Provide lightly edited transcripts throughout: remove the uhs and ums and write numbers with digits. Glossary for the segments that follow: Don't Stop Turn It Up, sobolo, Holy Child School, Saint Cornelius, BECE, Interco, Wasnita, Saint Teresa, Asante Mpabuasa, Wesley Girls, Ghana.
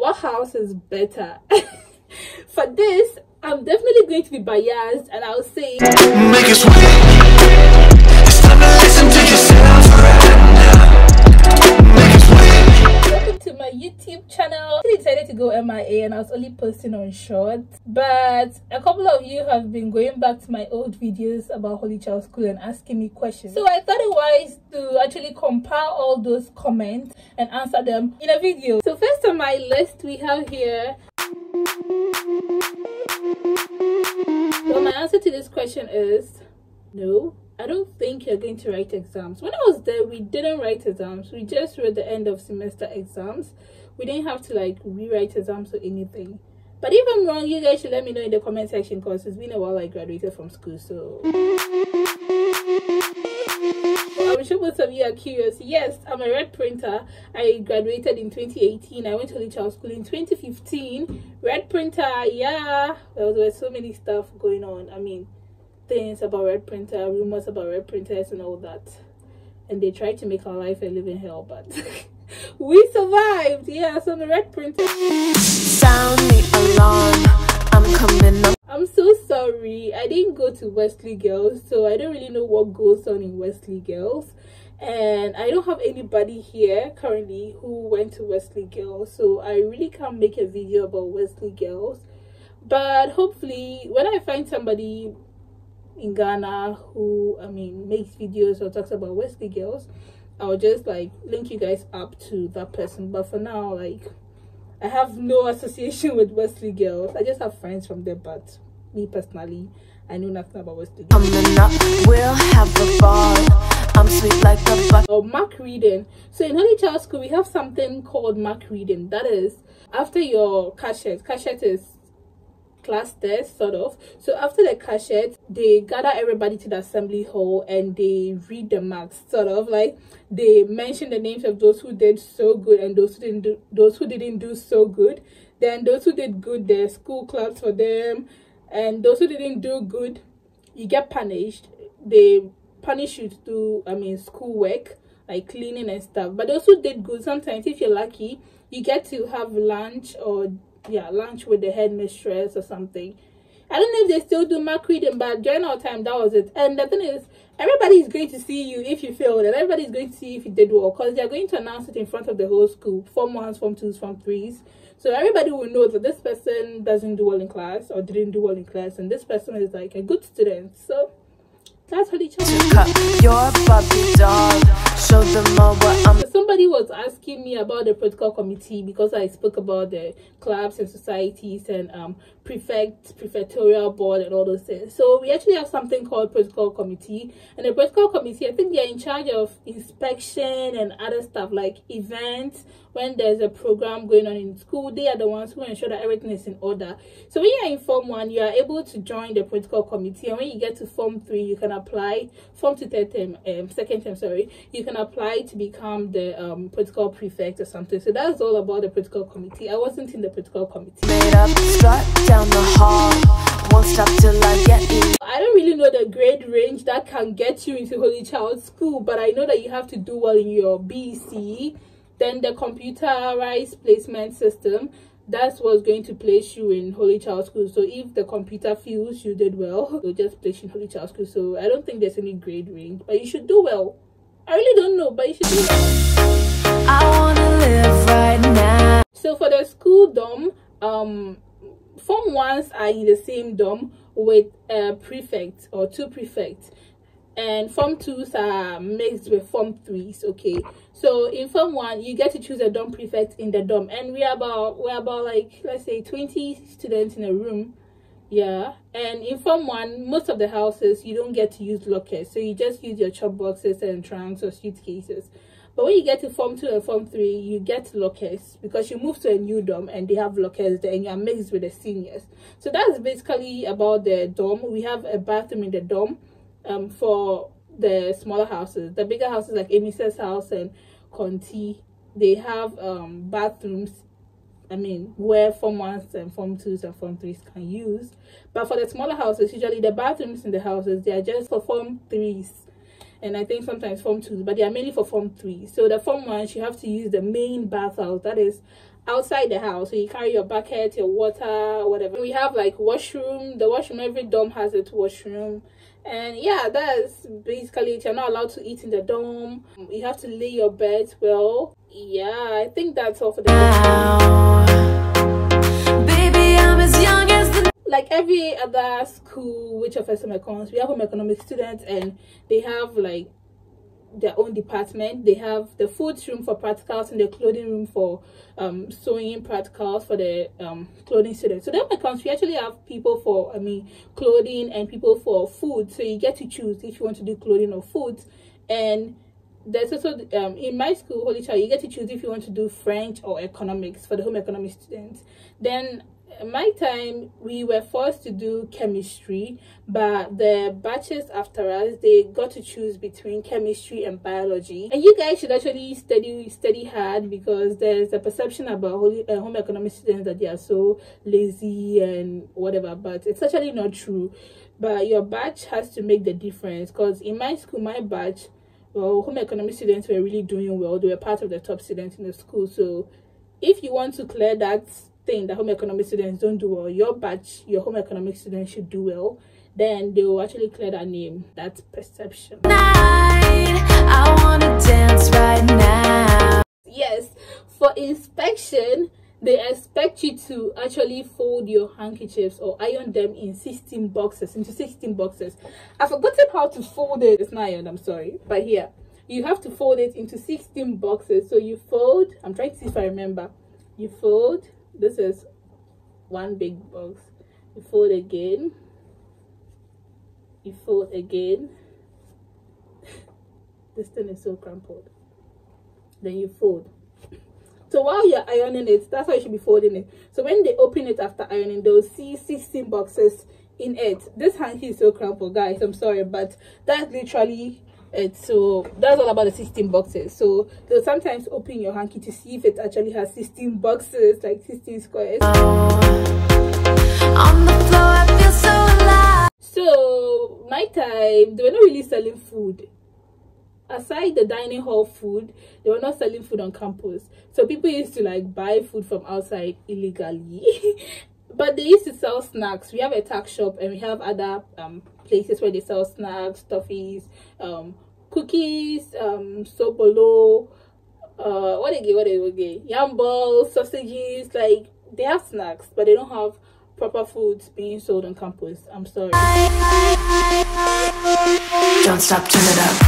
what house is better? For this, I'm definitely going to be biased, and I'll say make it sweet. It's time to listen to yourself right now. Make it sweet. Welcome to my YouTube channel. I decided to go MIA and I was only posting on shorts, but a couple of you have been going back to my old videos about Holy Child School and asking me questions, so I thought it wise to actually compile all those comments and answer them in a video. So first on my list we have here, well, my answer to this question is no, I don't think you're going to write exams. When I was there, we didn't write exams. We just wrote the end of semester exams. We didn't have to like rewrite exams or anything. But if I'm wrong, you guys should let me know in the comment section, because it's been a while I graduated from school. So I'm sure most of you are curious. Yes, I'm a red printer. I graduated in 2018. I went to Holy Child School in 2015. Red printer, yeah. Well, there was so many stuff going on. I mean, things about red printer, rumors about red printers and all that. And they tried to make our life a living hell, but we survived. Yeah, so I'm a red printer. Sound the alarm. I'm coming up. I'm so sorry, I didn't go to Wesley Girls, so I don't really know what goes on in Wesley Girls, and I don't have anybody here currently who went to Wesley Girls, so I really can't make a video about Wesley Girls. But hopefully when I find somebody in Ghana who makes videos or talks about Wesley Girls, I'll just like link you guys up to that person. But for now, like, I have no association with Wesley Girls. I just have friends from there, but me personally, I know nothing about Wesley Girls. We'll have the ball. I'm sweet like the ball. Oh, mark reading. So in Holy Child School, we have something called mark reading. That is after your cachet. Cachet is class test, sort of. So after the cachet, they gather everybody to the assembly hall and they read the marks, sort of like they mention the names of those who did so good and those who didn't do so good. Then those who did good, their school claps for them, and those who didn't do good, you get punished. They punish you to do school work like cleaning and stuff. But those who did good, sometimes if you're lucky, you get to have lunch or lunch with the headmistress or something. I don't know if they still do mark reading, but during our time that was it. And the thing is, everybody's going to see you if you failed, and everybody's going to see if you did well, because they're going to announce it in front of the whole school, form 1s, form 2s, form 3s. So everybody will know that this person doesn't do well in class or didn't do well in class, and this person is like a good student. So that's Holy Child. Your puppy dog. Show them all what I'm. Somebody was asking me about the protocol committee, because I spoke about the clubs and societies and prefectorial board and all those things. So we actually have something called protocol committee, and the protocol committee, I think they're in charge of inspection and other stuff like events. When there's a program going on in school, they are the ones who ensure that everything is in order. So when you're in Form 1, you are able to join the protocol committee, and when you get to Form 3, you can apply. Form 2, second term, you can apply to become the protocol prefect or something. So that's all about the protocol committee. I wasn't in the protocol committee. I don't really know the grade range that can get you into Holy Child School, but I know that you have to do well in your BECE. Then the computerized placement system, that's what's going to place you in Holy Child School. So if the computer feels you did well, they'll just place you in Holy Child School. So I don't think there's any grade range, but you should do well. I really don't know, but you should do well. I wanna live right now. So for the school dorm, Form 1s are in the same dorm with a prefect or 2 prefects. And Form 2s are mixed with Form 3s, okay? So in Form 1, you get to choose a dorm prefect in the dorm, and we're about like, let's say 20 students in a room, yeah. And in Form 1, most of the houses you don't get to use lockers, so you just use your chop boxes and trunks or suitcases. But when you get to Form 2 and Form 3, you get lockers, because you move to a new dorm and they have lockers there, and you are mixed with the seniors. So that's basically about the dorm. We have a bathroom in the dorm for the smaller houses. The bigger houses like Emisa's house and Conti, they have bathrooms where Form 1s and Form 2s and Form 3s can use. But for the smaller houses, usually the bathrooms in the houses, they are just for Form 3s, and I think sometimes Form 2s, but they are mainly for Form 3s. So the Form 1s, you have to use the main bathhouse, that is outside the house, so you carry your bucket, your water, whatever. We have like washroom, the washroom, every dorm has its washroom. And yeah, that's basically it. You're not allowed to eat in the dorm. You have to lay your bed well. Yeah, I think that's all for the now, baby, I'm as young as the... Like every other school which offers home economics, we have home economics students, and they have like their own department. They have the food room for practicals and the clothing room for sewing practicals for the clothing students. So then when it comes, we actually have people for clothing and people for food, so you get to choose if you want to do clothing or food. And there's also in my school, Holy Child, you get to choose if you want to do French or economics for the home economics students. Then my time, we were forced to do chemistry, but the batches after us, they got to choose between chemistry and biology. And you guys should actually study hard, because there's a perception about home economics students that they are so lazy and whatever, but it's actually not true. But your batch has to make the difference, because in my school, my batch, well, home economics students were really doing well. They were part of the top students in the school. So if you want to clear that thing that home economics students don't do well, your batch, your home economics students should do well, then they will actually clear that name, that perception. I wanna dance right now. Yes, for inspection, they expect you to actually fold your handkerchiefs or iron them in 16 boxes, into 16 boxes. I've forgotten how to fold it. It's not iron, I'm sorry. But here, you have to fold it into 16 boxes. So you fold, I'm trying to see if I remember. You fold, this is one big box, you fold again, you fold again. This thing is so crumpled. Then you fold. So while you're ironing it, that's how you should be folding it. So when they open it after ironing, they'll see 16 boxes in it. This hanky is so crumpled, guys, I'm sorry, but that's literally it. So that's all about the 16 boxes. So they'll sometimes open your hanky to see if it actually has 16 boxes, like 16 squares. On the floor, I feel so alive. So my time, they were not really selling food. Aside the dining hall food, they were not selling food on campus. So people used to like buy food from outside illegally. But they used to sell snacks. We have a tack shop, and we have other places where they sell snacks, toffees, cookies, sobolo, what again, yam balls, sausages. Like, they have snacks, but they don't have proper foods being sold on campus. I'm sorry. Don't stop, turn it up.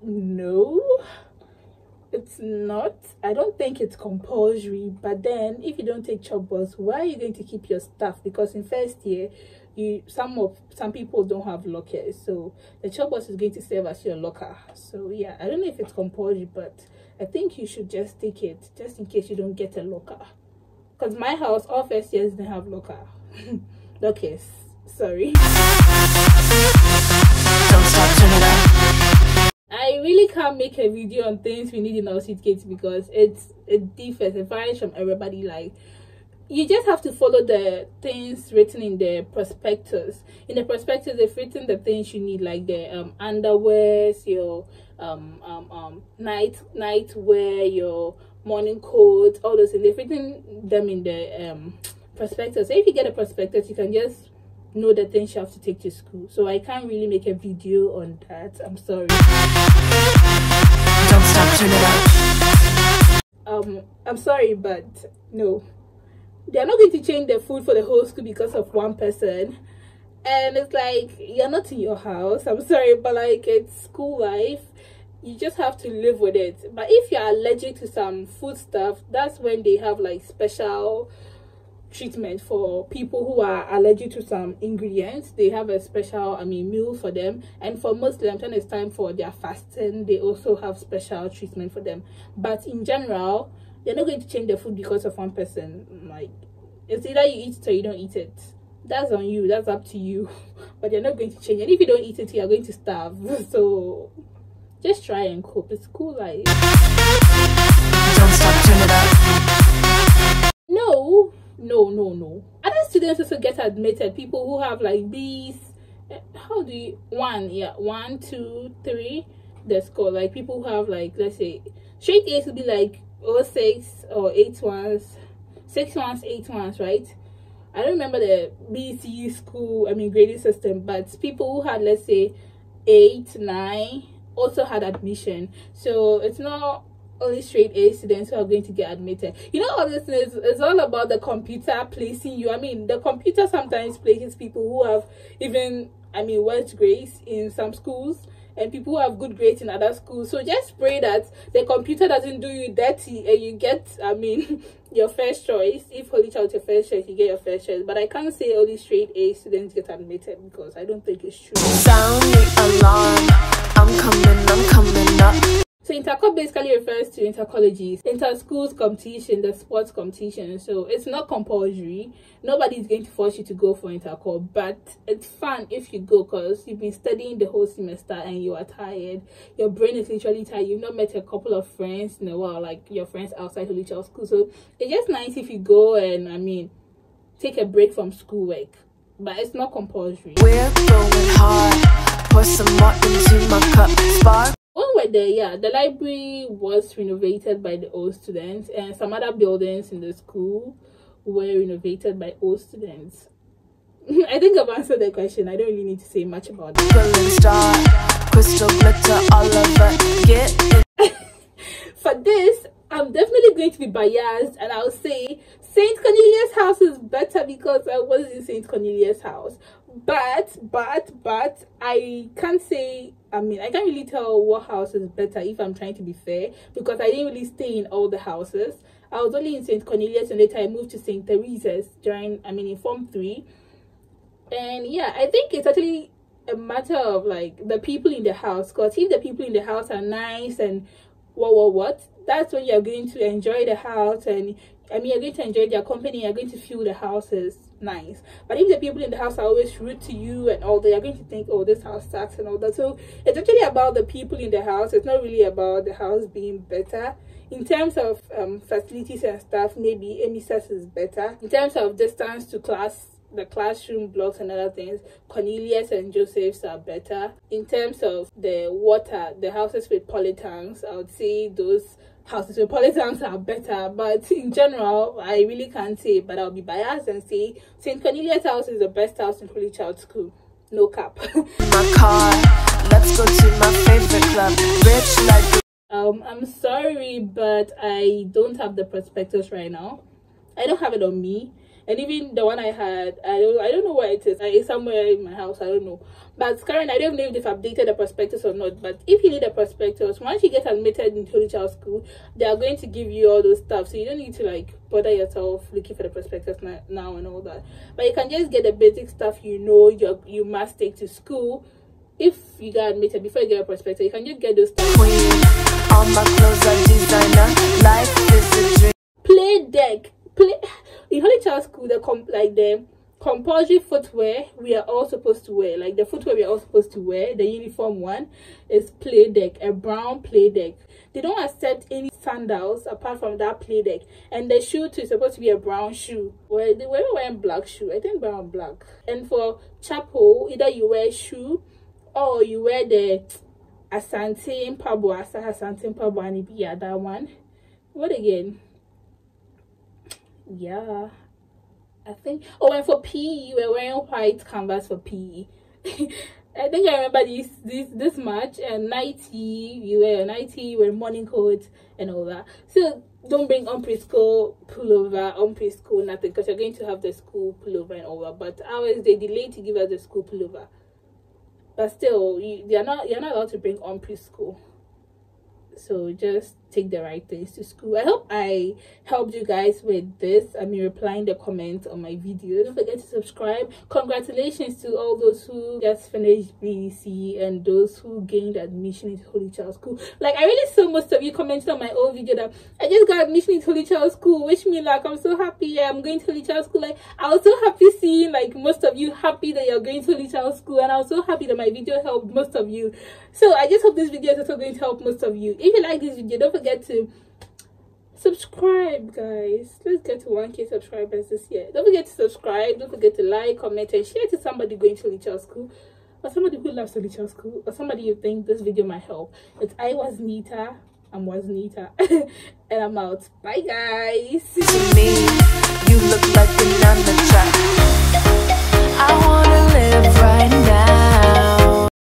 No, it's not. I don't think it's compulsory, but then if you don't take chop bus, why are you going to keep your stuff? Because in first year, some people don't have lockers, so the chop bus is going to serve as your locker. So yeah, I don't know if it's compulsory, but I think you should just take it, just in case you don't get a locker. Because my house, all first years didn't have locker. Lockers, sorry. Don't stop, turn it up. I really can't make a video on things we need in our suitcase, because it differs, it varies from everybody. Like, you just have to follow the things written in the prospectus. In the prospectus, they've written the things you need, like the underwears, your nightwear, your morning coat, all those things. They've written them in the prospectus. So if you get a prospectus, you can just know the things you have to take to school. So I can't really make a video on that, I'm sorry. Don't stop, turn it up. I'm sorry, but no, they're not going to change the food for the whole school because of one person. And it's like, you're not in your house, I'm sorry, but like, it's school life, you just have to live with it. But if you're allergic to some food stuff, that's when they have like special treatment for people who are allergic to some ingredients. They have a special meal for them. And for Muslims, when it's time for their fasting, they also have special treatment for them. But in general, they're not going to change the food because of one person. Like, it's either you eat it or you don't eat it. That's on you, that's up to you. But they're not going to change, and if you don't eat it, you're going to starve. So just try and cope. It's cool life. Don't stop, turn it up. No. Other students also get admitted. People who have like B's, 1, 2, 3, the score. Like people who have like, let's say, straight A's would be like 06 or 81s, 61s, 81s, right? I don't remember the BECE school, I mean grading system, but people who had, let's say, 8, 9 also had admission. So it's not only straight A students who are going to get admitted. You know, all this is, it's all about the computer placing you. I mean, the computer sometimes places people who have even, I mean, worse grades in some schools and people who have good grades in other schools. So just pray that the computer doesn't do you dirty and you get, I mean, your first choice. If Holy Child is your first choice, you get your first choice. But I can't say only straight A students get admitted because I don't think it's true. Sound the alarm. I'm coming up. So Interco basically refers to intercolleges, inter-schools competition, the sports competition. So it's not compulsory. Nobody's going to force you to go for Interco, but it's fun if you go because you've been studying the whole semester and you are tired. Your brain is literally tired. You've not met a couple of friends in a while, like your friends outside Holy Child School. So it's just nice if you go and, I mean, take a break from schoolwork. But it's not compulsory. We're going hard. Pour some more into my cup. Spark. When we're there, yeah, the library was renovated by the old students and some other buildings in the school were renovated by old students. I think I've answered that question. I don't really need to say much about that. For this, I'm definitely going to be biased and I'll say Saint Cornelius' house is better because I was in Saint Cornelius' house. But I can't say, I mean, I can't really tell what house is better if I'm trying to be fair, because I didn't really stay in all the houses. I was only in Saint Cornelius and later I moved to Saint Teresa's during, I mean, in Form 3. And yeah, I think it's actually a matter of like the people in the house, because if the people in the house are nice and what, that's when you're going to enjoy the house, and I mean, you're going to enjoy their company, you're going to feel the house is nice. But if the people in the house are always rude to you and all that, you're going to think, oh, this house sucks and all that. So it's actually about the people in the house. It's not really about the house being better. In terms of facilities and stuff, maybe MSS is better. In terms of distance to class, the classroom blocks and other things, Cornelius and Joseph's are better. In terms of the water, the houses with poly tanks, I would say those houses with poly tanks are better. But in general, I really can't say, but I'll be biased and say St. Cornelius' house is the best house in Holy Child School. No cap. My car, let's go to my favorite club, Rich Life. I'm sorry, but I don't have the prospectus right now. I don't have it on me. And even the one I had, I don't know where it is. It's somewhere in my house, I don't know. But currently, I don't know if they've updated the prospectus or not. But if you need a prospectus, once you get admitted into Holy Child School, they are going to give you all those stuff. So you don't need to like bother yourself looking for the prospectus now and all that. But you can just get the basic stuff you know you must take to school. If you get admitted before you get a prospectus, you can just get those stuff. Queen, all my clothes are designer. Life is a dream. Play deck. In Holy Child School, the compulsory footwear we are all supposed to wear, like the footwear we are all supposed to wear, the uniform one is play deck, a brown play deck. They don't accept any sandals apart from that play deck, and the shoe too is supposed to be a brown shoe. Well, they were wearing black shoe, I think brown black. And for chapel, either you wear shoe or you wear the Asante Mpabuasa, yeah, that one. What again? Yeah, I think. Oh, and for PE, we're wearing white canvas for PE. I think I remember this much. And nighty, you wear nighty, you wear morning coat and all that. So don't bring on-preschool pullover, on-preschool nothing, because you're going to have the school pullover and all that. But ours, they delayed to give us the school pullover. But still, you're not allowed to bring on-preschool. So just take the right things to school. I hope I helped you guys with this. I mean, replying the comments on my video. Don't forget to subscribe. Congratulations to all those who just finished BECE and those who gained admission into Holy Child School. Like, I really saw most of you commented on my old video that I just got admission into Holy Child School. Wish me luck. I'm so happy. Yeah, I'm going to Holy Child School. Like, I was so happy seeing like most of you happy that you're going to Holy Child School, and I was so happy that my video helped most of you. So I just hope this video is also going to help most of you. If you like this video, don't forget to subscribe, guys. Let's get to 1K subscribers this year. Don't forget to subscribe. Don't forget to like, comment, and share to somebody going to Holy Child School, or somebody who loves Holy Child School, or somebody you think this video might help. It's I was Nita. I'm Wasnita and I'm out. Bye guys.